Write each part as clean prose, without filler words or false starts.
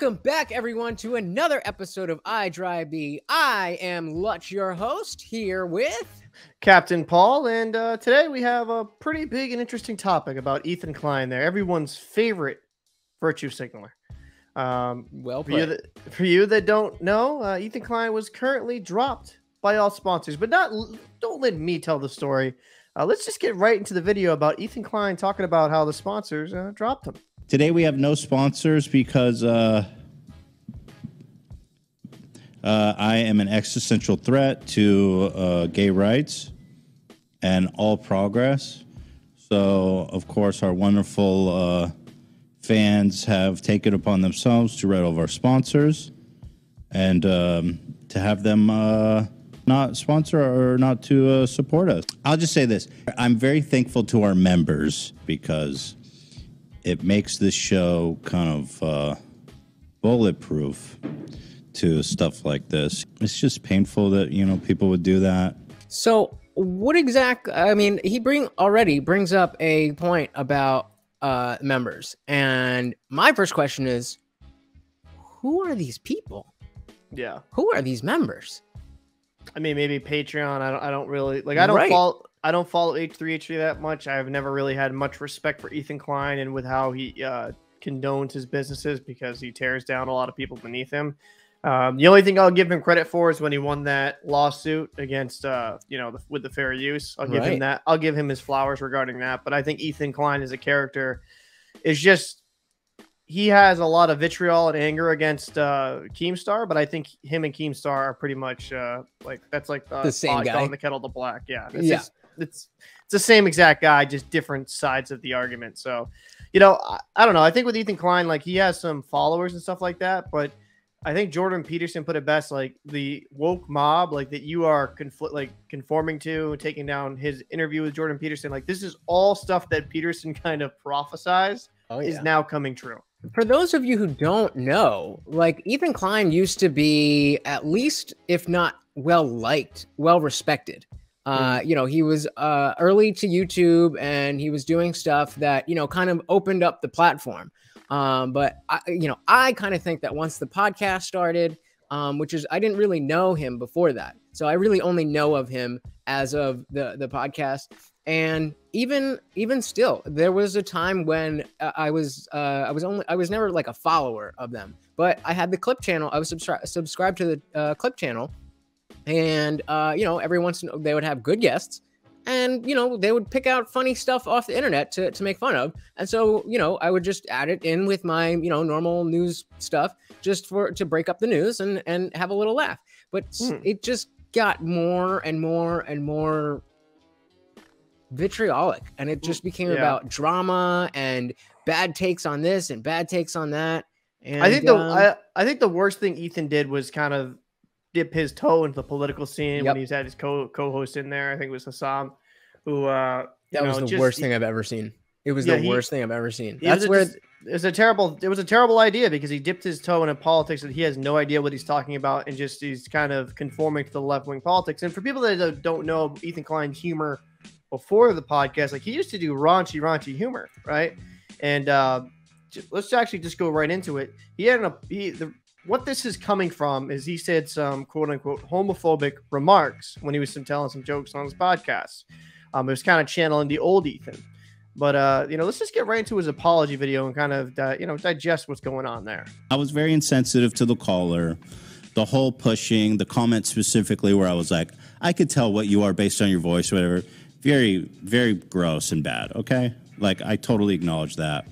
Welcome back, everyone, to another episode of IDRYB. I am Lutch, your host, here with Captain Paul, and today we have a pretty big and interesting topic about Ethan Klein there, everyone's favorite virtue signaler. Well played. For you that don't know, Ethan Klein was currently dropped by all sponsors, but don't let me tell the story. Let's just get right into the video about Ethan Klein talking about how the sponsors dropped him. Today we have no sponsors because I am an existential threat to gay rights and all progress. So, of course, our wonderful fans have taken upon themselves to read all of our sponsors and to have them not sponsor or not to support us. I'll just say this. I'm very thankful to our members because it makes this show kind of bulletproof to stuff like this. It's just painful that, you know, people would do that. So what exactly, I mean, he already brings up a point about members. And my first question is, who are these people? Yeah. Who are these members? I mean, maybe Patreon. I don't really like, I don't follow H3H3 that much. I've never really had much respect for Ethan Klein and with how he condones his businesses because he tears down a lot of people beneath him. The only thing I'll give him credit for is when he won that lawsuit against, you know, with the fair use. I'll give him that. I'll give him his flowers regarding that. But I think Ethan Klein as a character is just, he has a lot of vitriol and anger against Keemstar, but I think him and Keemstar are pretty much like, that's like the same guy on the kettle to black. Yeah. It's, yeah. Just, it's the same exact guy, just different sides of the argument. So, you know, I don't know. I think with Ethan Klein, like, he has some followers and stuff like that, but I think Jordan Peterson put it best, like the woke mob, like that you are conforming to, taking down his interview with Jordan Peterson. Like, this is all stuff that Peterson kind of prophesized is now coming true. For those of you who don't know, like, Ethan Klein used to be at least, if not well-liked, well-respected. You know, he was early to YouTube and he was doing stuff that, you know, kind of opened up the platform. But, I kind of think that once the podcast started, which is, I didn't really know him before that. So I really only know of him as of the podcast. And even still, there was a time when I was never like a follower of them, but I had the clip channel. I was subscribed to the clip channel, and you know, every once in a while they would have good guests, and you know, they would pick out funny stuff off the internet to make fun of, and so, you know, I would just add it in with my, you know, normal news stuff just to break up the news and have a little laugh. But it just got more and more and more vitriolic, and it just became about drama and bad takes on this and bad takes on that. And I think I think the worst thing Ethan did was kind of dip his toe into the political scene when he's had his co-host in there. I think it was Hasan, who that was the worst thing I've ever seen. It was the worst thing I've ever seen. That's where it was a terrible idea, because he dipped his toe into politics that he has no idea what he's talking about, and just he's kind of conforming to the left-wing politics. And for people that don't know Ethan Klein's humor before the podcast, like, he used to do raunchy humor, right? And let's actually just go right into it. He had what this is coming from is, he said some quote-unquote homophobic remarks when he was telling some jokes on his podcast. It was kind of channeling the old Ethan. But you know, let's just get right into his apology video and kind of you know, digest what's going on there. I was very insensitive to the caller, the whole pushing, the comment specifically where I was like, I could tell what you are based on your voice, whatever. Very, very gross and bad, okay? Like, I totally acknowledge that.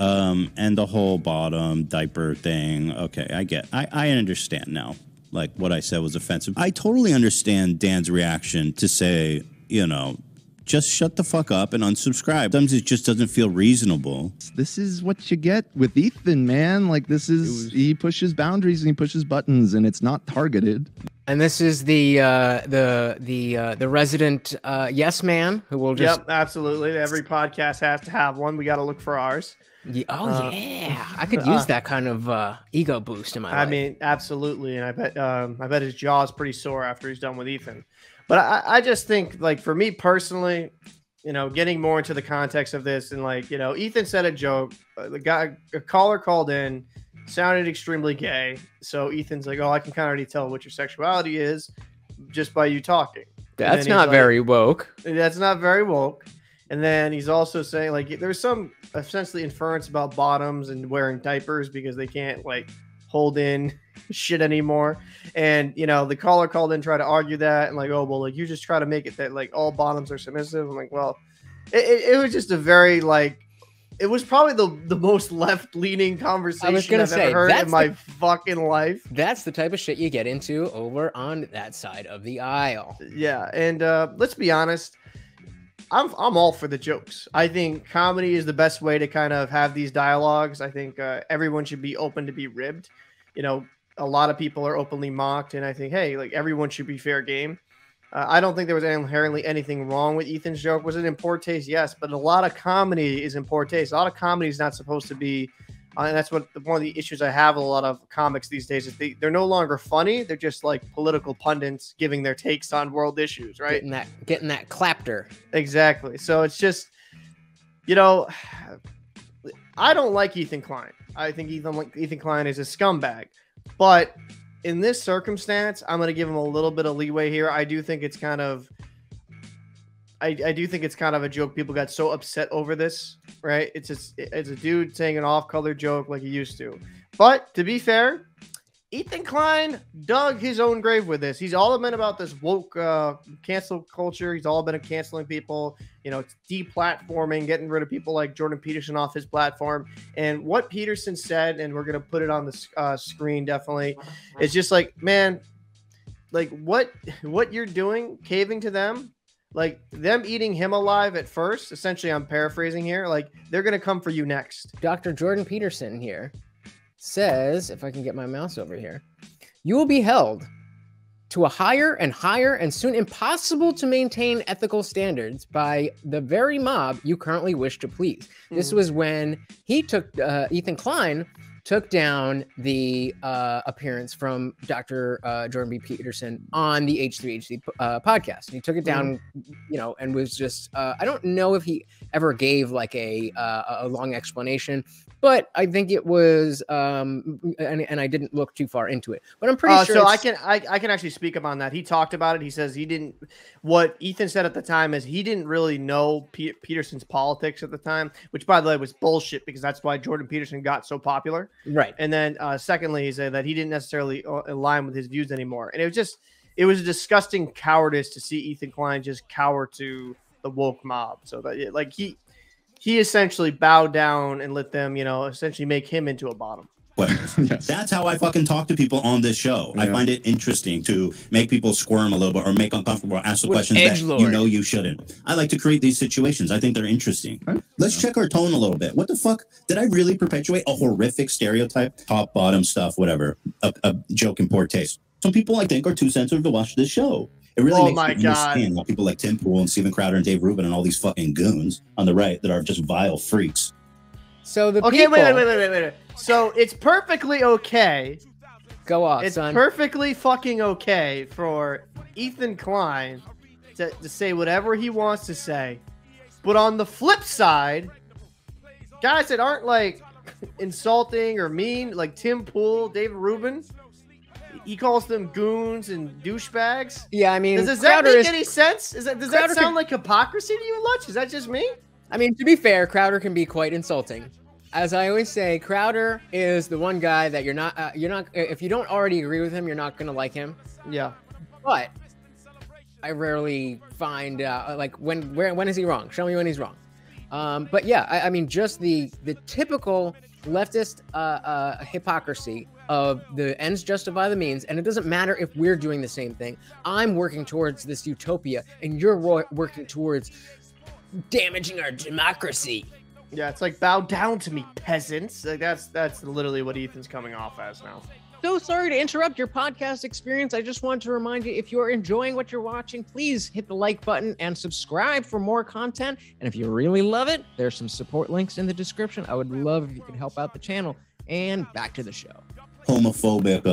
And the whole bottom diaper thing, okay, I understand now. Like, what I said was offensive. I totally understand Dan's reaction to say, you know, just shut the fuck up and unsubscribe. Sometimes it just doesn't feel reasonable. This is what you get with Ethan, man. Like, this is, he pushes boundaries and he pushes buttons, and it's not targeted. And this is the resident yes man who will just absolutely, every podcast has to have one. We got to look for ours. Yeah, I could use that kind of ego boost in my life. I mean, absolutely, and I bet his jaw's pretty sore after he's done with Ethan. But I just think, like, for me personally, you know, getting more into the context of this, and like, you know, Ethan said a joke. The guy, a caller called in, sounded extremely gay. So Ethan's like, oh, I can kind of already tell what your sexuality is just by you talking. That's not very woke. That's not very woke. And then he's also saying, like, there's some essentially inference about bottoms and wearing diapers because they can't, like, hold in shit anymore. And, you know, the caller called in, tried to argue that. And, like, oh, well, like, you just try to make it that, like, all bottoms are submissive. I'm like, well, it was just a very, like, it was probably the most left-leaning conversation I've ever heard in my fucking life. That's the type of shit you get into over on that side of the aisle. Yeah, and let's be honest. I'm all for the jokes. I think comedy is the best way to kind of have these dialogues. I think everyone should be open to be ribbed. You know, a lot of people are openly mocked, and I think, hey, like, everyone should be fair game. I don't think there was inherently anything wrong with Ethan's joke. Was it in poor taste? Yes, but a lot of comedy is in poor taste. A lot of comedy is not supposed to be, and that's what one of the issues I have with a lot of comics these days is they're no longer funny. They're just like political pundits giving their takes on world issues, right? Getting that clapter. Exactly. So it's just, you know, I don't like Ethan Klein. I think Ethan Klein is a scumbag, but in this circumstance, I'm going to give him a little bit of leeway here. I do think it's kind of, I do think it's kind of a joke. People got so upset over this, right? It's a dude saying an off-color joke like he used to. But to be fair, Ethan Klein dug his own grave with this. He's all been about this woke cancel culture. He's all been canceling people, you know, deplatforming, getting rid of people like Jordan Peterson off his platform. And what Peterson said, and we're going to put it on the screen definitely, it's just like, man, like what you're doing, caving to them, like them eating him alive at first, essentially, I'm paraphrasing here, like they're going to come for you next. Dr. Jordan Peterson here says, if I can get my mouse over here, you will be held to a higher and higher and soon impossible to maintain ethical standards by the very mob you currently wish to please. This was when he took, Ethan Klein took down the appearance from Dr. Jordan B. Peterson on the H3H3 podcast. And he took it down, you know, and was just, I don't know if he ever gave like a long explanation, but I think it was, and I didn't look too far into it, but I'm pretty sure. So I can actually speak upon that. He talked about it. He says he didn't, what Ethan said at the time is he didn't really know Peterson's politics at the time, which by the way was bullshit because that's why Jordan Peterson got so popular. Right. And then secondly, he said that he didn't necessarily align with his views anymore. And it was just, it was a disgusting cowardice to see Ethan Klein just cower to the woke mob. So that it, like he essentially bowed down and let them, you know, essentially make him into a bottom. Yes. That's how I fucking talk to people on this show. Yeah. I find it interesting to make people squirm a little bit or make uncomfortable or ask the questions that you know you shouldn't. I like to create these situations. I think they're interesting. Right. Let's check our tone a little bit. What the fuck? Did I really perpetuate a horrific stereotype? Top, bottom stuff, whatever. A joke in poor taste. Some people, I think, are too sensitive to watch this show. It really makes me understand why people like Tim Pool and Steven Crowder and Dave Rubin and all these fucking goons on the right that are just vile freaks. So the people... wait. So it's perfectly okay. Go off, son. It's perfectly fucking okay for Ethan Klein to say whatever he wants to say. But on the flip side, guys that aren't like insulting or mean, like Tim Pool, David Rubin, he calls them goons and douchebags. Yeah, I mean, does that make any sense? Does that sound like hypocrisy to you, Lutch? Is that just me? I mean, to be fair, Crowder can be quite insulting. As I always say, Crowder is the one guy that you're not, if you don't already agree with him, you're not going to like him. Yeah. But I rarely find like when is he wrong? Show me when he's wrong. But yeah, I mean, just the typical leftist hypocrisy of the ends justify the means. And it doesn't matter if we're doing the same thing. I'm working towards this utopia and you're working towards damaging our democracy. Yeah, it's like, bow down to me, peasants. Like that's literally what Ethan's coming off as now. So sorry to interrupt your podcast experience. I just want to remind you, if you're enjoying what you're watching, please hit the like button and subscribe for more content. And if you really love it, there's some support links in the description. I would love if you could help out the channel. And back to the show. Homophobic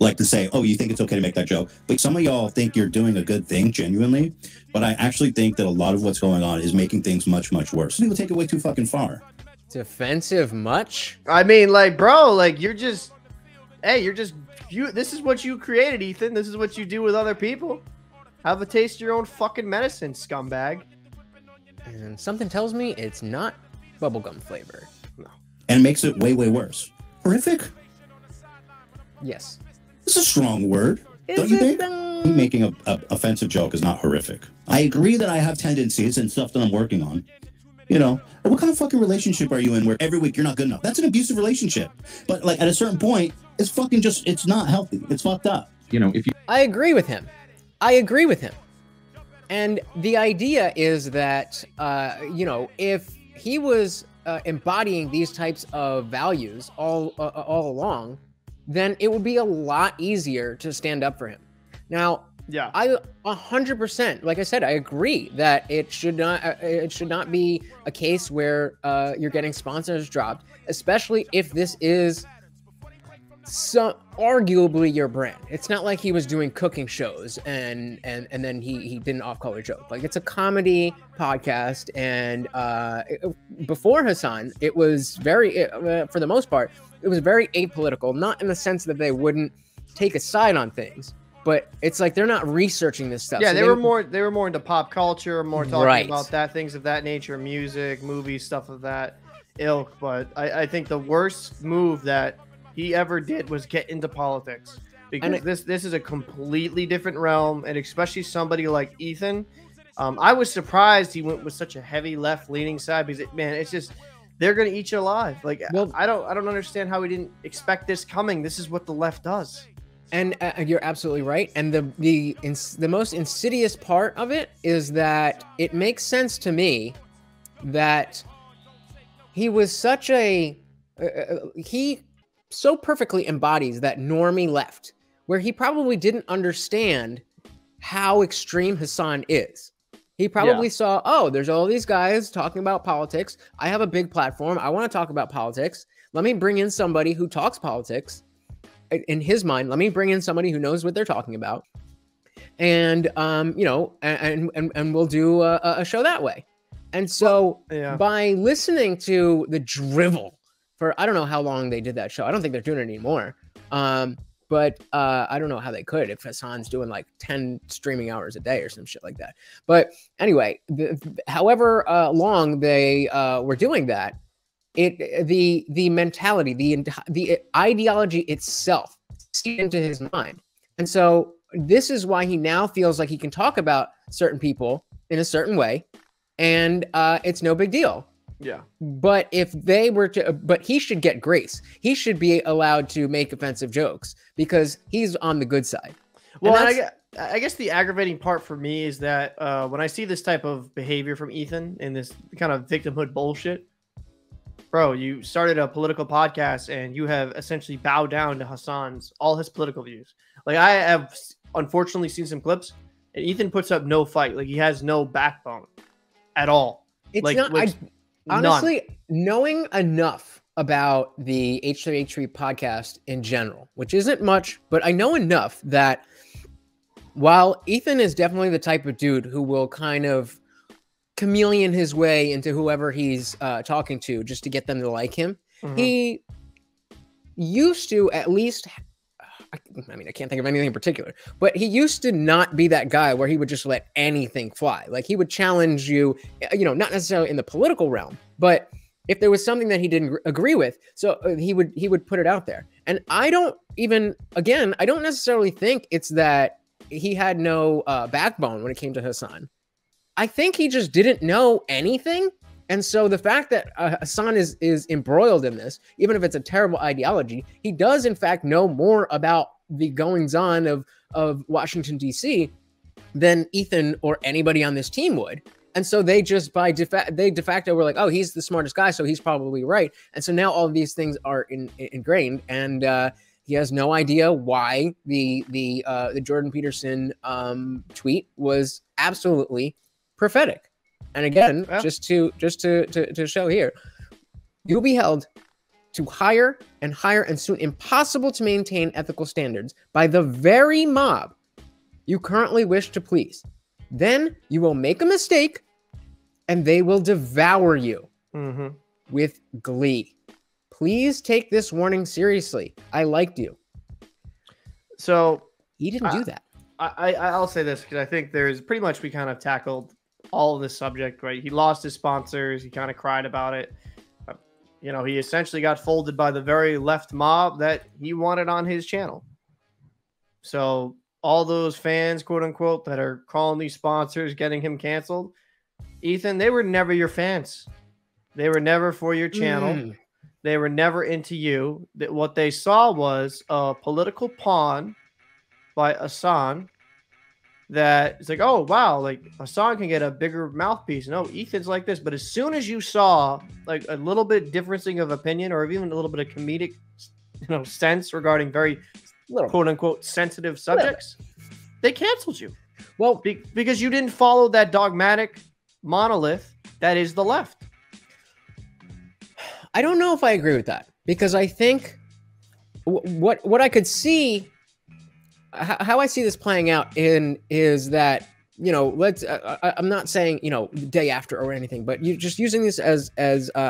like to say, oh, you think it's okay to make that joke. Like, some of y'all think you're doing a good thing genuinely, but I actually think that a lot of what's going on is making things much, much worse. People take it way too fucking far. Defensive much? I mean, like, bro, like, you're just, hey, you're just, you. This is what you created, Ethan. This is what you do with other people. Have a taste of your own fucking medicine, scumbag. And something tells me it's not bubblegum flavor. No. And it makes it way, way worse. Horrific? Yes. It's a strong word. Don't you think? Making an offensive joke is not horrific. I agree that I have tendencies and stuff that I'm working on. You know, what kind of fucking relationship are you in where every week you're not good enough? That's an abusive relationship. But like at a certain point, it's fucking just, it's not healthy. It's fucked up. You know, if you. I agree with him. I agree with him. And the idea is that, you know, if he was embodying these types of values all along, then it would be a lot easier to stand up for him. Now, yeah, I 100%, like I said, I agree that it should not be a case where you're getting sponsors dropped, especially if this is some arguably your brand. It's not like he was doing cooking shows and then he did an off-color joke. Like, it's a comedy podcast, and before Hasan, it was very for the most part, it was very apolitical, not in the sense that they wouldn't take a side on things, but it's like they're not researching this stuff. Yeah, so they were more into pop culture, more talking about that, things of that nature, music, movies, stuff of that ilk. But I think the worst move that he ever did was get into politics, because this is a completely different realm, and especially somebody like Ethan. I was surprised he went with such a heavy left-leaning side, because man, it's just they're gonna eat you alive. Like, well, I don't understand how he didn't expect this coming. This is what the left does, and you're absolutely right. And the most insidious part of it is that it makes sense to me that he was such a he so perfectly embodies that normie left, where he probably didn't understand how extreme Hasan is. He probably saw, oh, there's all these guys talking about politics. I have a big platform. I want to talk about politics. Let me bring in somebody who talks politics. In his mind, let me bring in somebody who knows what they're talking about. And, you know, and we'll do a show that way. And so by listening to the drivel for I don't know how long they did that show. I don't think they're doing it anymore. But I don't know how they could if Hasan's doing like 10 streaming hours a day or some shit like that. But anyway, however long they were doing that, the mentality, the ideology itself seeped into his mind. And so this is why he now feels like he can talk about certain people in a certain way, and it's no big deal. Yeah, but if they were to, but he should get grace. He should be allowed to make offensive jokes because he's on the good side. Well, I guess the aggravating part for me is that when I see this type of behavior from Ethan and this kind of victimhood bullshit, bro, you started a political podcast and you have essentially bowed down to Hasan's all his political views. Like, I have unfortunately seen some clips, and Ethan puts up no fight. Like, he has no backbone at all. It's like, not. Honestly, knowing enough about the H3H3 podcast in general, which isn't much, but I know enough that while Ethan is definitely the type of dude who will kind of chameleon his way into whoever he's talking to just to get them to like him, he used to at least, I mean, I can't think of anything in particular, but he used to not be that guy where he would just let anything fly. Like, he would challenge you, you know, not necessarily in the political realm, but if there was something that he didn't agree with, so he would put it out there. And I don't even, again, I don't necessarily think it's that he had no backbone when it came to Hasan. I think he just didn't know anything. And so the fact that Hasan is embroiled in this, even if it's a terrible ideology, he does in fact know more about the goings-on of Washington, D.C. than Ethan or anybody on this team would. And so they just de facto were like, oh, he's the smartest guy, so he's probably right. And so now all of these things are ingrained, and he has no idea why the Jordan Peterson tweet was absolutely prophetic. And again, just to show here, you'll be held to higher and higher and soon impossible to maintain ethical standards by the very mob you currently wish to please. Then you will make a mistake and they will devour you with glee. Please take this warning seriously. I liked you. So he didn't do that. I'll say this because I think there's pretty much we kind of tackled all of this subject, right? He lost his sponsors. He kind of cried about it. You know, he essentially got folded by the very left mob that he wanted on his channel. So all those fans, quote unquote, that are calling these sponsors, getting him canceled, Ethan, they were never your fans. They were never for your channel. They were never into you. What they saw was a political pawn by Hasan that it's like, oh, wow, like Hasan can get a bigger mouthpiece. No, Ethan's like this. But as soon as you saw like a little bit differencing of opinion or even a little bit of comedic, you know, sense regarding very quote unquote sensitive subjects, they canceled you. Well, because you didn't follow that dogmatic monolith that is the left. I don't know if I agree with that, because I think what I could see, how I see this playing out in is that, you know, let's, I'm not saying, you know, the day after or anything, but you just using this as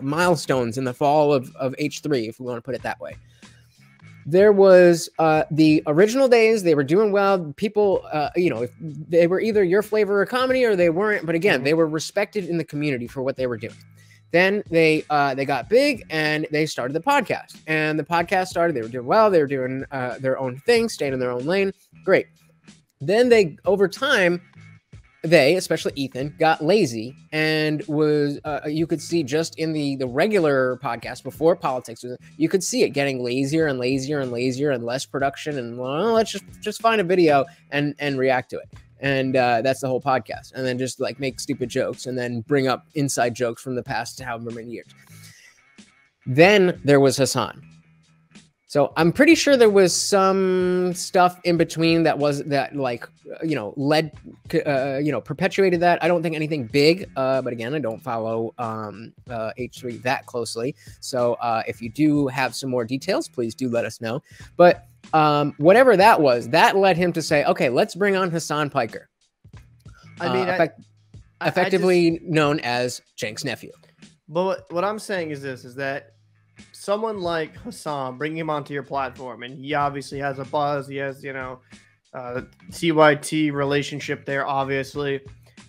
milestones in the fall of H3, if we want to put it that way. There was the original days, they were doing well. People, you know, they were either your flavor of comedy or they weren't. But again, they were respected in the community for what they were doing. Then they got big and they started the podcast. And the podcast started. They were doing well. They were doing their own thing, staying in their own lane. Great. Then they, over time, they, especially Ethan, got lazy and was, you could see just in the regular podcast before politics, you could see it getting lazier and lazier and lazier and less production. And well, let's just find a video and react to it. And that's the whole podcast. And then just like make stupid jokes and then bring up inside jokes from the past however many years. Then there was Hasan. So I'm pretty sure there was some stuff in between that was that like, you know, led, you know, perpetuated that. I don't think anything big, but again, I don't follow H3 that closely. So if you do have some more details, please do let us know. But whatever that was, that led him to say, okay, let's bring on Hasan Piker. I mean, effectively known as Jank's nephew. But what I'm saying is this, is that someone like Hasan, bring him onto your platform, and he obviously has a buzz. He has, you know, CYT relationship there, obviously.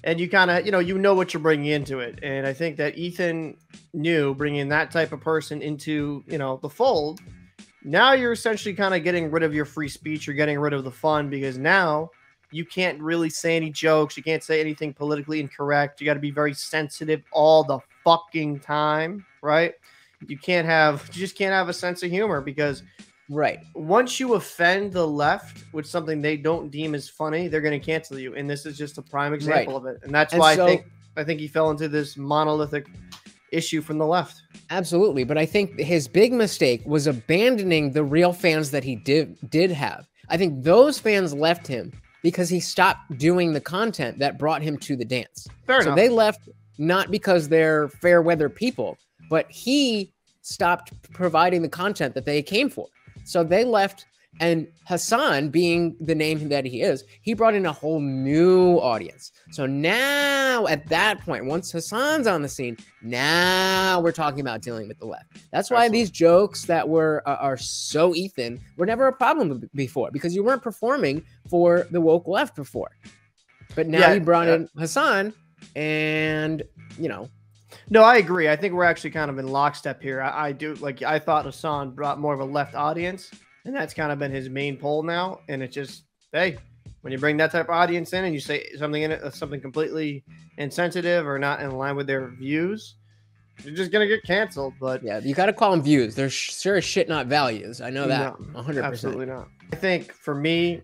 And you kind of, you know what you're bringing into it. And I think that Ethan knew bringing that type of person into, you know, the fold. Now you're essentially kind of getting rid of your free speech. You're getting rid of the fun because now you can't really say any jokes. You can't say anything politically incorrect. You got to be very sensitive all the fucking time, right? You just can't have a sense of humor because once you offend the left with something they don't deem as funny, they're going to cancel you. And this is just a prime example of it. And that's why I think he fell into this monolithic issue from the left. Absolutely. But I think his big mistake was abandoning the real fans that he did have. I think those fans left him because he stopped doing the content that brought him to the dance. Fair enough. They left not because they're fair weather people, but he stopped providing the content that they came for. So they left, and Hasan, being the name that he is, he brought in a whole new audience. So now at that point, once Hasan's on the scene, now we're talking about dealing with the left. That's why these jokes that are so Ethan were never a problem before, because you weren't performing for the woke left before. But now you brought in Hasan, and, you know, no, I agree. I think we're actually kind of in lockstep here. I do like I thought Hasan brought more of a left audience, and that's kind of been his main pull now. And it's just, hey, when you bring that type of audience in and you say something in it, something completely insensitive or not in line with their views, you're just gonna get canceled. But yeah, you got to call them views. They're sure as shit not values. I know that 100%. Absolutely not. I think for me,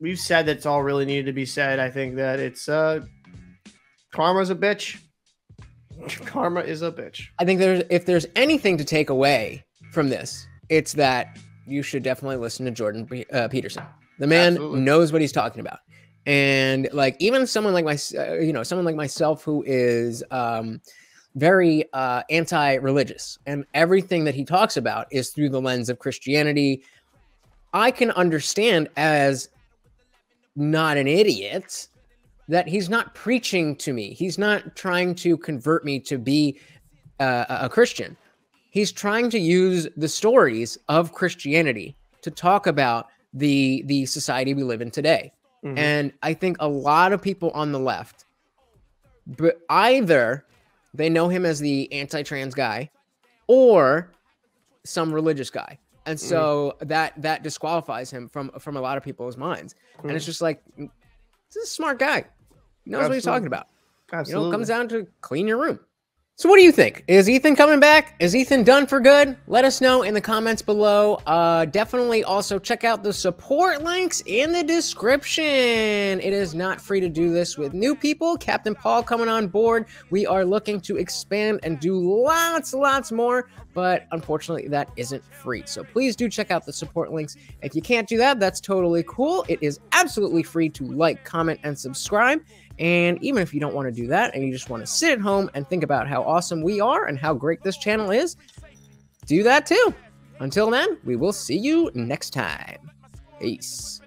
we've said that's all really needed to be said. I think that it's karma's a bitch. Karma is a bitch. I think if there's anything to take away from this, it's that you should definitely listen to Jordan Peterson. The man knows what he's talking about. And like even someone like myself who is very anti-religious, and everything that he talks about is through the lens of Christianity. I can understand, as not an idiot, that he's not preaching to me. He's not trying to convert me to be a Christian. He's trying to use the stories of Christianity to talk about the society we live in today. Mm-hmm. And I think a lot of people on the left, but either they know him as the anti-trans guy or some religious guy. And so that disqualifies him from a lot of people's minds. And it's just like, this is a smart guy. He knows what he's talking about. Absolutely. You know, it comes down to clean your room. So what do you think? Is Ethan coming back? Is Ethan done for good? Let us know in the comments below. Definitely also check out the support links in the description. It is not free to do this with new people. Captain Paul coming on board. We are looking to expand and do lots more, but unfortunately that isn't free. So please do check out the support links. If you can't do that, that's totally cool. It is absolutely free to like, comment, and subscribe. And even if you don't want to do that and you just want to sit at home and think about how awesome we are and how great this channel is, do that too. Until then, we will see you next time. Peace.